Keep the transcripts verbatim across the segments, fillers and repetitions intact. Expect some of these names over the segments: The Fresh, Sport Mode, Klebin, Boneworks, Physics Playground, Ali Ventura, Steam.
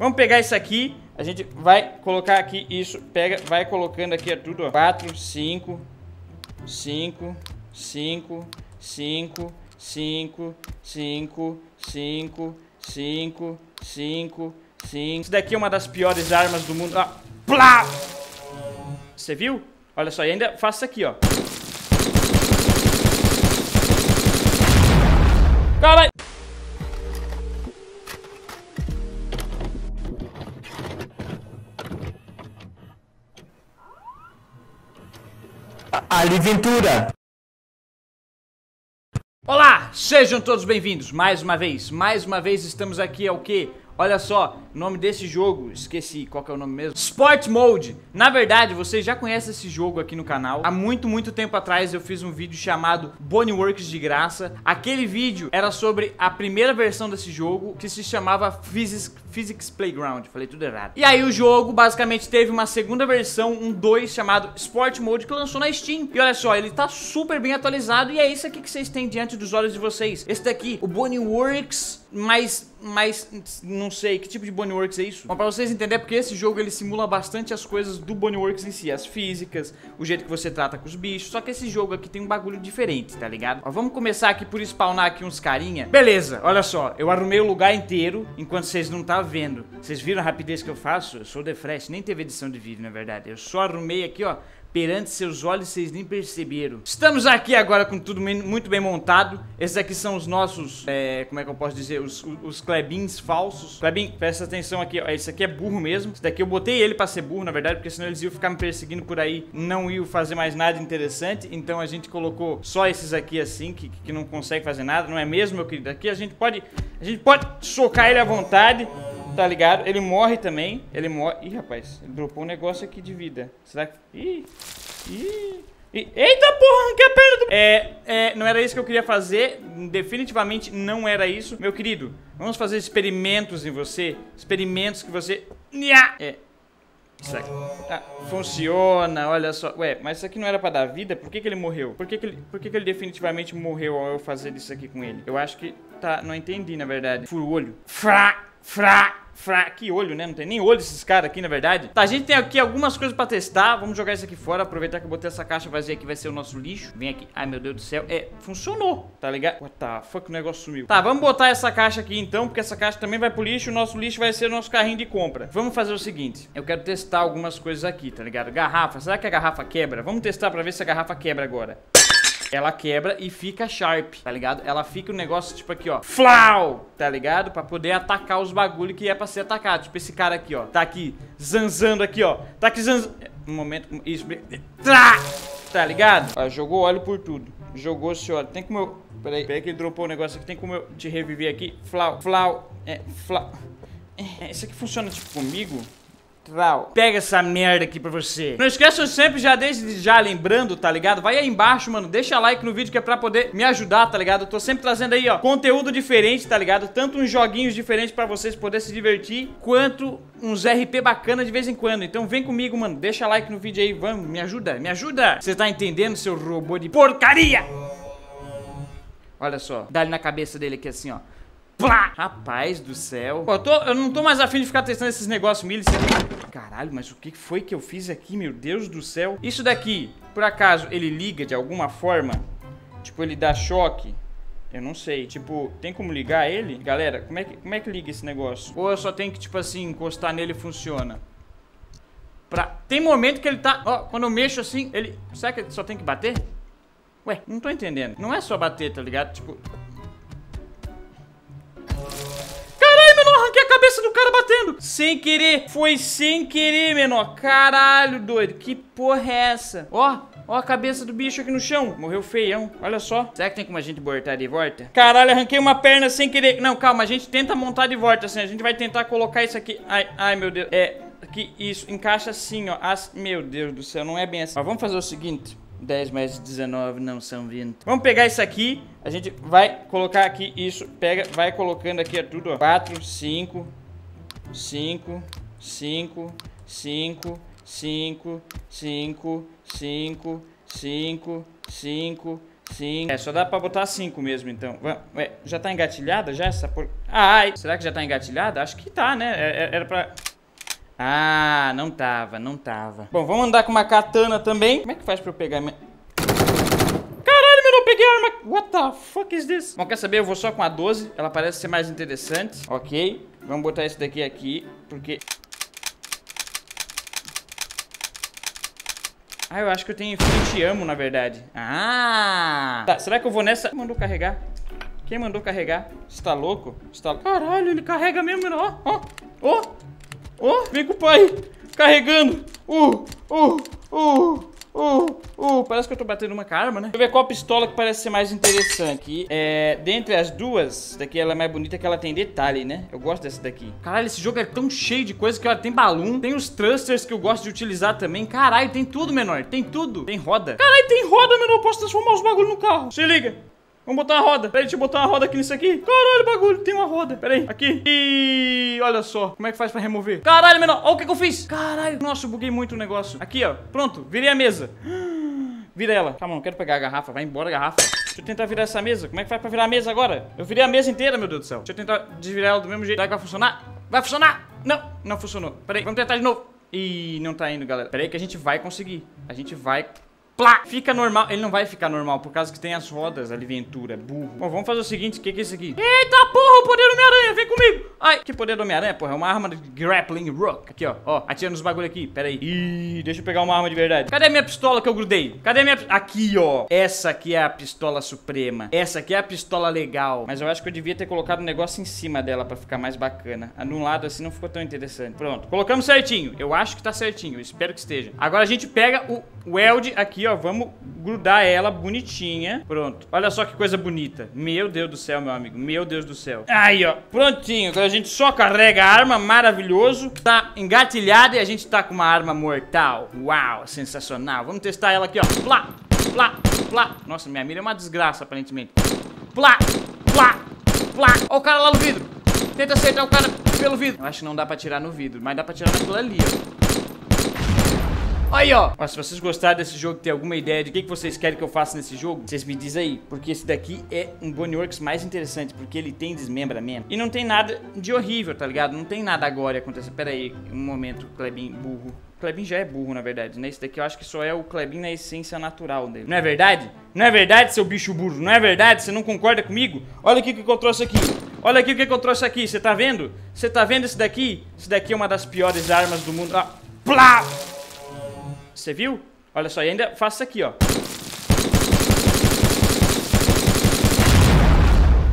Vamos pegar isso aqui. A gente vai colocar aqui isso. Pega, vai colocando aqui tudo, ó. quatro, cinco, cinco, cinco, cinco, cinco, cinco, cinco, cinco, cinco, cinco. Isso daqui é uma das piores armas do mundo. Ó. Plá! Você viu? Olha só, e ainda faço isso aqui, ó. Calma aí. Ali Ventura. Olá, sejam todos bem-vindos mais uma vez. Mais uma vez estamos aqui ao que? Olha só, o nome desse jogo, esqueci qual que é o nome mesmo. Sport Mode. Na verdade, vocês já conhecem esse jogo aqui no canal. Há muito, muito tempo atrás eu fiz um vídeo chamado Boneworks de graça. Aquele vídeo era sobre a primeira versão desse jogo, que se chamava Physics, Physics Playground. Falei tudo errado. E aí o jogo basicamente teve uma segunda versão, um dois, chamado Sport Mode, que lançou na Steam. E olha só, ele tá super bem atualizado e é isso aqui que vocês têm diante dos olhos de vocês. Esse daqui, o Boneworks, mas... mas não sei, que tipo de Boneworks é isso? Bom, pra vocês entenderem, porque esse jogo ele simula bastante as coisas do Boneworks em si, as físicas, o jeito que você trata com os bichos, só que esse jogo aqui tem um bagulho diferente, tá ligado? Ó, vamos começar aqui por spawnar aqui uns carinha. Beleza, olha só, eu arrumei o lugar inteiro enquanto vocês não tá vendo. Vocês viram a rapidez que eu faço? Eu sou The Fresh, nem teve edição de vídeo, na verdade. Eu só arrumei aqui, ó, perante seus olhos, vocês nem perceberam. Estamos aqui agora com tudo muito bem montado. Esses aqui são os nossos, é, como é que eu posso dizer, os, os, os Klebins falsos. Klebin, presta atenção aqui, ó. Esse aqui é burro mesmo. Esse daqui eu botei ele pra ser burro, na verdade, porque senão eles iam ficar me perseguindo por aí, não iam fazer mais nada interessante. Então a gente colocou só esses aqui assim, que, que não consegue fazer nada, não é mesmo, meu querido? Aqui a gente pode, a gente pode socar ele à vontade. Tá ligado? Ele morre também. Ele morre. Ih, rapaz, ele dropou um negócio aqui de vida. Será que... Ih, ih, ih. Eita porra, que a perna do... É, é, não era isso que eu queria fazer. Definitivamente não era isso. Meu querido, vamos fazer experimentos em você. Experimentos que você... É, isso aqui. Ah, funciona, olha só. Ué, mas isso aqui não era pra dar vida? Por que que ele morreu? Por que que ele, por que que ele definitivamente morreu ao eu fazer isso aqui com ele? Eu acho que... Tá, não entendi, na verdade. Furo o olho. Frá, frá. Fra... Que olho, né? Não tem nem olho esses caras aqui, na verdade. Tá, a gente tem aqui algumas coisas pra testar. Vamos jogar isso aqui fora. Aproveitar que eu botei essa caixa vazia aqui. Vai ser o nosso lixo. Vem aqui. Ai, meu Deus do céu. É, funcionou. Tá ligado? What the fuck, o negócio sumiu. Tá, vamos botar essa caixa aqui, então. Porque essa caixa também vai pro lixo. O nosso lixo vai ser o nosso carrinho de compra. Vamos fazer o seguinte. Eu quero testar algumas coisas aqui, tá ligado? Garrafa. Será que a garrafa quebra? Vamos testar pra ver se a garrafa quebra agora. Ela quebra e fica sharp, tá ligado? Ela fica um negócio tipo aqui, ó. Flau, tá ligado? Pra poder atacar os bagulho que é pra ser atacado. Tipo esse cara aqui, ó. Tá aqui zanzando aqui, ó. Tá aqui zanzando. Um momento. Isso. Tá, tá ligado? Ó, jogou óleo por tudo. Jogou esse óleo. Tem como eu... Peraí. Peraí que ele dropou o negócio aqui. Tem como eu te reviver aqui? Flau, flau. É, flau. É, isso aqui funciona tipo comigo? Pega essa merda aqui pra você. Não esqueçam sempre, já desde já lembrando, tá ligado? Vai aí embaixo, mano, deixa like no vídeo que é pra poder me ajudar, tá ligado? Eu tô sempre trazendo aí, ó, conteúdo diferente, tá ligado? Tanto uns joguinhos diferentes pra vocês poderem se divertir, quanto uns R P bacana de vez em quando. Então vem comigo, mano, deixa like no vídeo aí, vamos, me ajuda, me ajuda. Você tá entendendo, seu robô de porcaria? Olha só, dá ali na cabeça dele aqui assim, ó. Plá! Rapaz do céu. Pô, eu, tô, eu não tô mais afim de ficar testando esses negócios milho. Caralho, mas o que foi que eu fiz aqui, meu Deus do céu? Isso daqui, por acaso, ele liga de alguma forma? Tipo, ele dá choque? Eu não sei. Tipo, tem como ligar ele? Galera, como é que, como é que liga esse negócio? Ou eu só tenho que, tipo assim, encostar nele e funciona? Pra... Tem momento que ele tá... Ó, quando eu mexo assim, ele... Será que só tem que bater? Ué, não tô entendendo. Não é só bater, tá ligado? Tipo... Arranquei a cabeça do cara batendo. Sem querer. Foi sem querer, menor. Caralho, doido. Que porra é essa? Ó, ó a cabeça do bicho aqui no chão. Morreu feião. Olha só. Será que tem como a gente abortar de volta? Caralho, arranquei uma perna sem querer. Não, calma. A gente tenta montar de volta, assim. A gente vai tentar colocar isso aqui. Ai, ai, meu Deus. É, aqui, isso. Encaixa assim, ó. As... Meu Deus do céu. Não é bem assim. Mas vamos fazer o seguinte. dez mais dezenove não são vinte. Vamos pegar isso aqui. A gente vai colocar aqui isso. Pega, vai colocando aqui tudo, ó. quatro, cinco, cinco, cinco, cinco, cinco, cinco, cinco, cinco, cinco. É, só dá pra botar cinco mesmo, então. Ué, já tá engatilhada já essa por... Ai, será que já tá engatilhada? Acho que tá, né? Era pra... Ah, não tava, não tava. Bom, vamos andar com uma katana também. Como é que faz pra eu pegar minha... Caralho, meu, não peguei a arma. What the fuck is this? Bom, quer saber? Eu vou só com a doze. Ela parece ser mais interessante. Ok, vamos botar isso daqui aqui, porque... Ah, eu acho que eu tenho infinity ammo, na verdade. Ah! Tá, será que eu vou nessa... Quem mandou carregar? Quem mandou carregar? Você tá louco? Você tá... Caralho, ele carrega mesmo, ó, ó, ó, ó. Vem com o pai, carregando. Uh, uh, uh, uh, uh. Parece que eu tô batendo uma com a arma, né? Deixa eu ver qual pistola que parece ser mais interessante. É, dentre as duas, daqui ela é mais bonita, que ela tem detalhe, né? Eu gosto dessa daqui. Caralho, esse jogo é tão cheio de coisa que ela tem balão. Tem os thrusters que eu gosto de utilizar também. Caralho, tem tudo, menor. Tem tudo. Tem roda. Caralho, tem roda, menor. Eu posso transformar os bagulhos no carro. Se liga. Vamos botar uma roda. Peraí, deixa eu botar uma roda aqui nisso aqui. Caralho, bagulho. Tem uma roda. Peraí, aqui. E olha só. Como é que faz pra remover? Caralho, menor. Olha o que que eu fiz. Caralho. Nossa, eu buguei muito o negócio. Aqui, ó. Pronto. Virei a mesa. Vira ela. Calma, não quero pegar a garrafa. Vai embora a garrafa. Deixa eu tentar virar essa mesa. Como é que faz pra virar a mesa agora? Eu virei a mesa inteira, meu Deus do céu. Deixa eu tentar desvirar ela do mesmo jeito. Será que vai funcionar? Vai funcionar? Não. Não funcionou. Peraí, vamos tentar de novo. Ih, não tá indo, galera. Peraí que a gente vai conseguir. A gente vai... Plá! Fica normal. Ele não vai ficar normal, por causa que tem as rodas ali, ventura, burro. Bom, vamos fazer o seguinte, o que, que é isso aqui? Eita porra, o poder do Homem-Aranha, vem comigo! Ai, que poder do Homem-Aranha, porra, é uma arma de grappling rock. Aqui, ó, ó, atira nos bagulho aqui, pera aí. Ih, deixa eu pegar uma arma de verdade. Cadê a minha pistola que eu grudei? Cadê a minha... Aqui, ó, essa aqui é a pistola suprema. Essa aqui é a pistola legal. Mas eu acho que eu devia ter colocado um negócio em cima dela pra ficar mais bacana. De um lado assim não ficou tão interessante. Pronto, colocamos certinho. Eu acho que tá certinho, espero que esteja. Agora a gente pega o weld aqui, ó. Ó, vamos grudar ela bonitinha. Pronto, olha só que coisa bonita. Meu Deus do céu, meu amigo, meu Deus do céu. Aí, ó, prontinho, agora a gente só carrega a arma, maravilhoso. Tá engatilhada e a gente tá com uma arma mortal. Uau, sensacional. Vamos testar ela aqui, ó, plá, plá, plá. Nossa, minha mira é uma desgraça, aparentemente. Plá, plá, plá. Ó o cara lá no vidro. Tenta acertar o cara pelo vidro. Eu acho que não dá pra tirar no vidro, mas dá pra tirar naquilo ali, ó. Aí, ó. Ó, se vocês gostaram desse jogo, tem alguma ideia de o que, que vocês querem que eu faça nesse jogo, vocês me dizem aí. Porque esse daqui é um Boneworks mais interessante, porque ele tem desmembramento. E não tem nada de horrível, tá ligado? Não tem nada agora acontecendo. Pera aí, um momento, Klebin burro. Klebin já é burro, na verdade, né? Esse daqui eu acho que só é o Klebin na essência natural dele. Não é verdade? Não é verdade, seu bicho burro? Não é verdade? Você não concorda comigo? Olha o que, que eu trouxe aqui. Olha aqui o que, que eu trouxe aqui. Você tá vendo? Você tá vendo esse daqui? Esse daqui é uma das piores armas do mundo. Ah, plá! Você viu? Olha só, e ainda faço isso aqui, ó.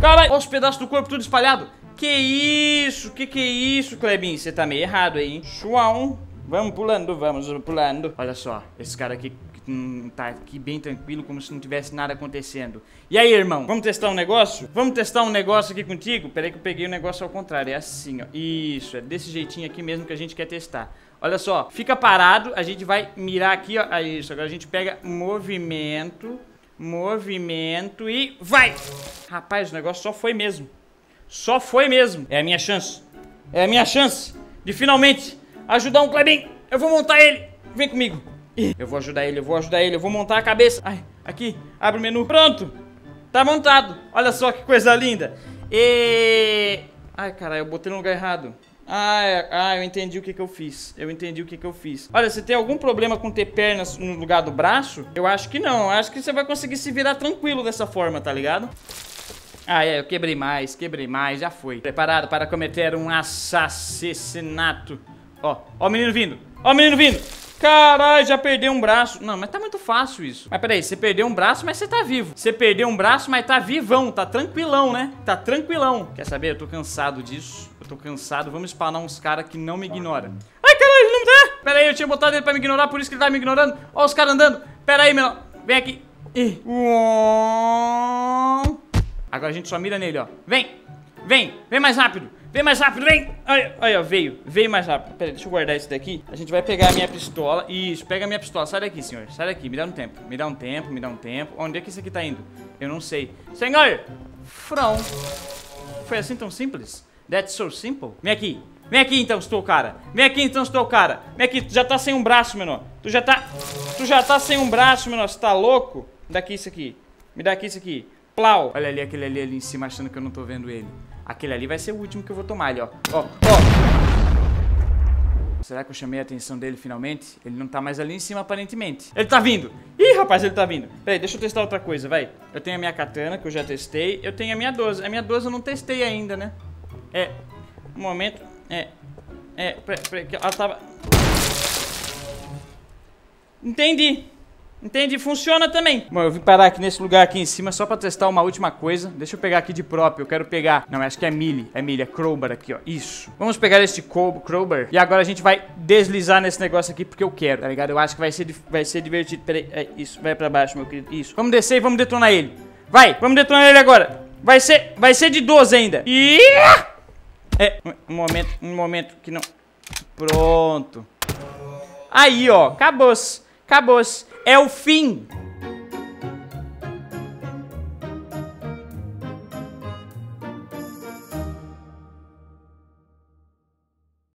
Caralho, olha os pedaços do corpo tudo espalhado. Que isso? Que que é isso, Klebin? Você tá meio errado aí, hein? Chuão. Vamos pulando, vamos pulando. Olha só, esse cara aqui hum, tá aqui bem tranquilo, como se não tivesse nada acontecendo. E aí, irmão? Vamos testar um negócio? Vamos testar um negócio aqui contigo? Peraí que eu peguei o negócio ao contrário, é assim, ó. Isso, é desse jeitinho aqui mesmo que a gente quer testar. Olha só, fica parado, a gente vai mirar aqui, ó. É isso, agora a gente pega movimento, movimento e vai! Rapaz, o negócio só foi mesmo. Só foi mesmo. É a minha chance. É a minha chance de finalmente ajudar um Klebin. Eu vou montar ele. Vem comigo. Eu vou ajudar ele, eu vou ajudar ele, eu vou montar a cabeça. Ai, aqui, abre o menu. Pronto, tá montado. Olha só que coisa linda. E... Ai, caralho, eu botei no lugar errado. Ah, ah, eu entendi o que que eu fiz. Eu entendi o que que eu fiz. Olha, você tem algum problema com ter pernas no lugar do braço? Eu acho que não. Eu acho que você vai conseguir se virar tranquilo dessa forma, tá ligado? Ah, é. Eu quebrei mais, quebrei mais. Já foi. Preparado para cometer um assassinato. Ó, ó o menino vindo. Ó o menino vindo. Caralho, já perdeu um braço. Não, mas tá muito fácil isso. Mas peraí, você perdeu um braço, mas você tá vivo. Você perdeu um braço, mas tá vivão. Tá tranquilão, né? Tá tranquilão. Quer saber? Eu tô cansado disso. Eu tô cansado. Vamos spawnar uns caras que não me ignoram. Ai, caralho, ele não tá. Pera aí, eu tinha botado ele pra me ignorar, por isso que ele tá me ignorando. Ó os caras andando. Pera aí, menor. Vem aqui. Ih. Agora a gente só mira nele, ó. Vem. Vem. Vem mais rápido. Vem mais rápido, vem! Olha, olha, veio, veio mais rápido. Pera aí, deixa eu guardar isso daqui. A gente vai pegar a minha pistola. Isso, pega a minha pistola. Sai daqui, senhor. Sai daqui, me dá um tempo. Me dá um tempo, me dá um tempo. Onde é que isso aqui tá indo? Eu não sei. Senhor! Frão! Foi assim tão simples? That's so simple? Vem aqui. Vem aqui então, estou o cara. Vem aqui então, estou o cara. Vem aqui, tu já tá sem um braço, menor. Tu já tá... Tu já tá sem um braço, menor. Você tá louco? Me dá aqui isso aqui. Me dá aqui isso aqui. Plau! Olha ali, aquele ali ali em cima achando que eu não tô vendo ele. Aquele ali vai ser o último que eu vou tomar ali, ó. Ó, ó. Será que eu chamei a atenção dele finalmente? Ele não tá mais ali em cima, aparentemente. Ele tá vindo. Ih, rapaz, ele tá vindo. Peraí, deixa eu testar outra coisa, vai. Eu tenho a minha katana, que eu já testei. Eu tenho a minha doze. A minha doze eu não testei ainda, né? É. Um momento. É. É. Peraí, peraí. Ela tava... Entendi. Entendi, funciona também. Bom, eu vim parar aqui nesse lugar aqui em cima só pra testar uma última coisa. Deixa eu pegar aqui de próprio, eu quero pegar... Não, acho que é melee, é melee, é crowbar aqui, ó. Isso. Vamos pegar este crowbar. E agora a gente vai deslizar nesse negócio aqui porque eu quero, tá ligado? Eu acho que vai ser, vai ser divertido. Peraí, é isso, vai pra baixo, meu querido. Isso. Vamos descer e vamos detonar ele. Vai, vamos detonar ele agora. Vai ser, vai ser de doze ainda. E... É, um momento, um momento que não... Pronto. Aí, ó, acabou-se, acabou-se. É o fim